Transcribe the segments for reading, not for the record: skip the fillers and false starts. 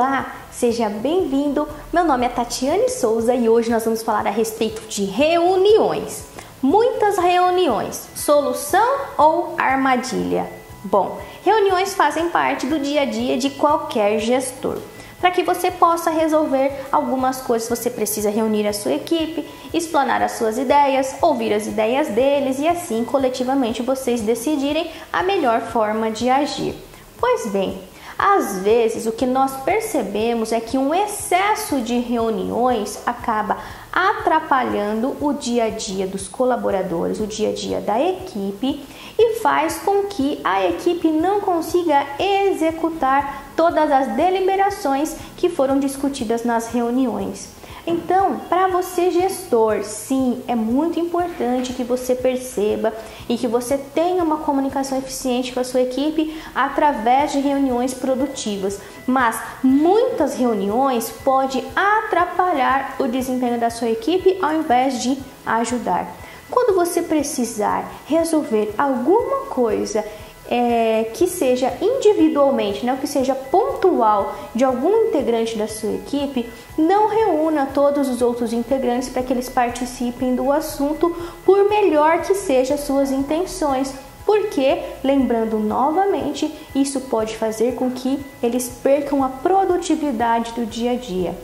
Olá, seja bem-vindo! Meu nome é Tatiane Souza e hoje nós vamos falar a respeito de reuniões. Muitas reuniões, solução ou armadilha? Bom, reuniões fazem parte do dia a dia de qualquer gestor. Para que você possa resolver algumas coisas, você precisa reunir a sua equipe, explanar as suas ideias, ouvir as ideias deles e assim coletivamente vocês decidirem a melhor forma de agir. Pois bem, às vezes o que nós percebemos é que um excesso de reuniões acaba atrapalhando o dia a dia dos colaboradores, o dia a dia da equipe e faz com que a equipe não consiga executar todas as deliberações que foram discutidas nas reuniões. Então, para você gestor, sim, é muito importante que você perceba e que você tenha uma comunicação eficiente com a sua equipe através de reuniões produtivas, mas muitas reuniões podem atrapalhar o desempenho da sua equipe ao invés de ajudar. Quando você precisar resolver alguma coisa que seja individualmente, que seja pontual de algum integrante da sua equipe, não reúna todos os outros integrantes para que eles participem do assunto, por melhor que sejam suas intenções, porque, lembrando novamente, isso pode fazer com que eles percam a produtividade do dia a dia.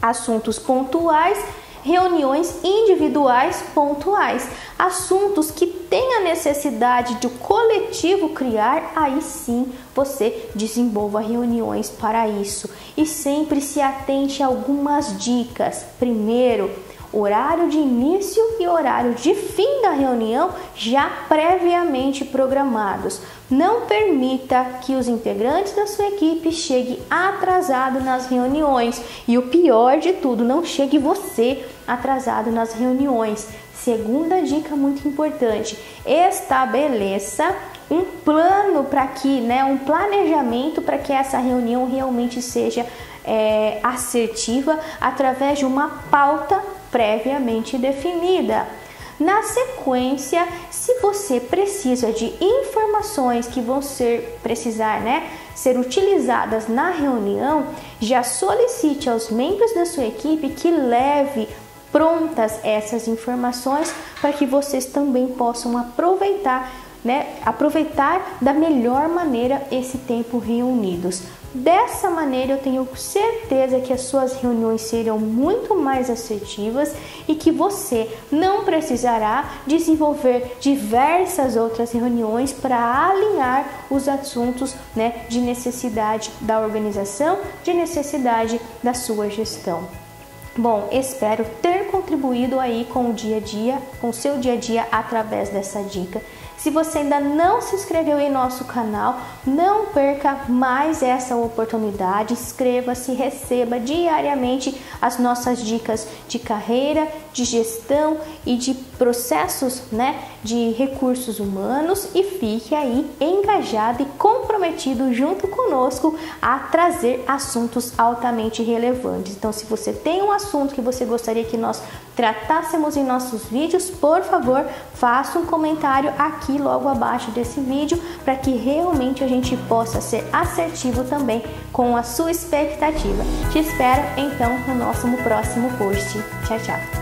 Assuntos pontuais, reuniões individuais pontuais, assuntos que têm a necessidade de o coletivo criar, aí sim você desenvolva reuniões para isso. E sempre se atente a algumas dicas. Primeiro, horário de início e horário de fim da reunião já previamente programados. Não permita que os integrantes da sua equipe cheguem atrasados nas reuniões. E o pior de tudo, não chegue você atrasado nas reuniões. Segunda dica muito importante, estabeleça um plano para que, um planejamento para que essa reunião realmente seja assertiva através de uma pauta previamente definida. Na sequência, se você precisa de informações que vão ser utilizadas na reunião, já solicite aos membros da sua equipe que leve prontas essas informações para que vocês também possam aproveitar da melhor maneira esse tempo reunidos. Dessa maneira eu tenho certeza que as suas reuniões serão muito mais assertivas e que você não precisará desenvolver diversas outras reuniões para alinhar os assuntos de necessidade da organização, de necessidade da sua gestão. Bom, espero ter contribuído aí com o dia a dia, com o seu dia a dia através dessa dica. Se você ainda não se inscreveu em nosso canal, não perca mais essa oportunidade. Inscreva-se, receba diariamente as nossas dicas de carreira, de gestão e de processos, de recursos humanos e fique aí engajado e comprometido junto conosco a trazer assuntos altamente relevantes. Então, se você tem um assunto que você gostaria que nós tratássemos em nossos vídeos, por favor, faça um comentário aqui logo abaixo desse vídeo para que realmente a gente possa ser assertivo também com a sua expectativa. Te espero então no nosso próximo post. Tchau, tchau!